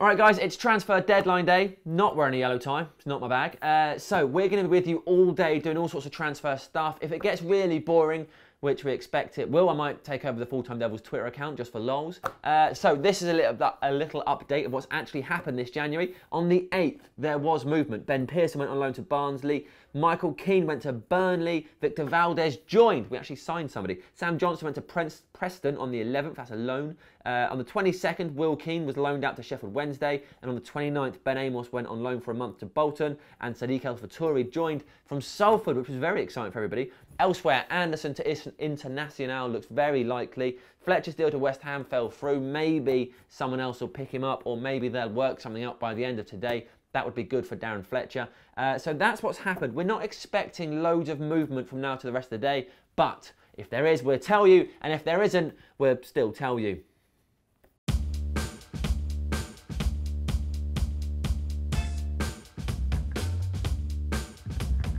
All right, guys, it's transfer deadline day. Not wearing a yellow tie. It's not my bag. So we're going to be with you all day doing all sorts of transfer stuff. If it gets really boring, which we expect it will, I might take over the Full-Time Devils Twitter account just for lols. So this is a little update of what's actually happened this January. On the 8th, there was movement. Ben Pearson went on loan to Barnsley. Michael Keane went to Burnley. Victor Valdez joined. We actually signed somebody. Sam Johnson went to Preston on the 11th. That's a loan. On the 22nd, Will Keane was loaned out to Sheffield Wednesday. And on the 29th, Ben Amos went on loan for a month to Bolton. And Sadiq El-Fattori joined from Salford, which was very exciting for everybody. Elsewhere, Anderson to Internacional looks very likely. Fletcher's deal to West Ham fell through. Maybe someone else will pick him up, or maybe they'll work something out by the end of today. That would be good for Darren Fletcher. So that's what's happened. We're not expecting loads of movement from now to the rest of the day, but if there is, we'll tell you, and if there isn't, we'll still tell you.